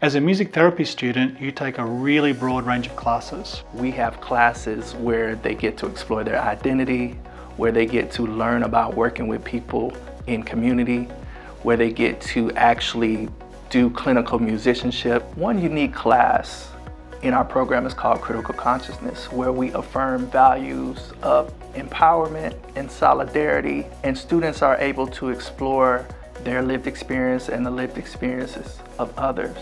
As a music therapy student, you take a really broad range of classes. We have classes where they get to explore their identity, where they get to learn about working with people in community, where they get to actually do clinical musicianship. One unique class in our program is called Critical Consciousness, where we affirm values of empowerment and solidarity, and students are able to explore their lived experience and the lived experiences of others.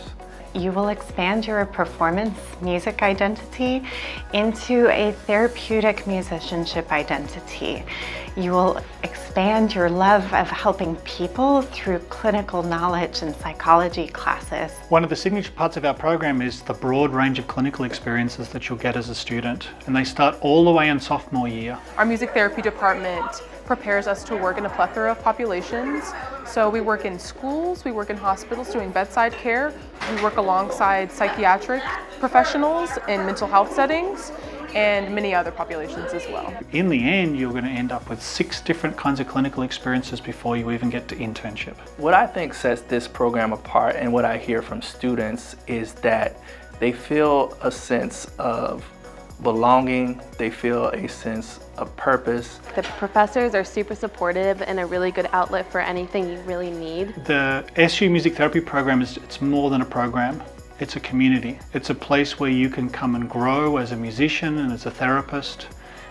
You will expand your performance music identity into a therapeutic musicianship identity. You will expand your love of helping people through clinical knowledge and psychology classes. One of the signature parts of our program is the broad range of clinical experiences that you'll get as a student, and they start all the way in sophomore year. Our music therapy department prepares us to work in a plethora of populations. So we work in schools, we work in hospitals doing bedside care, we work alongside psychiatric professionals in mental health settings, and many other populations as well. In the end, you're going to end up with 6 different kinds of clinical experiences before you even get to internship. What I think sets this program apart, and what I hear from students, is that they feel a sense of belonging, they feel a sense of purpose. The professors are super supportive and a really good outlet for anything you really need. The SU Music Therapy program it's more than a program. It's a community. It's a place where you can come and grow as a musician and as a therapist,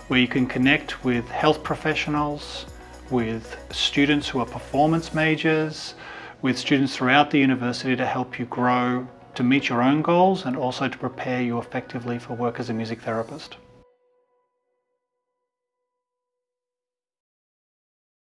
where you can connect with health professionals, with students who are performance majors, with students throughout the university to help you grow to meet your own goals and also to prepare you effectively for work as a music therapist.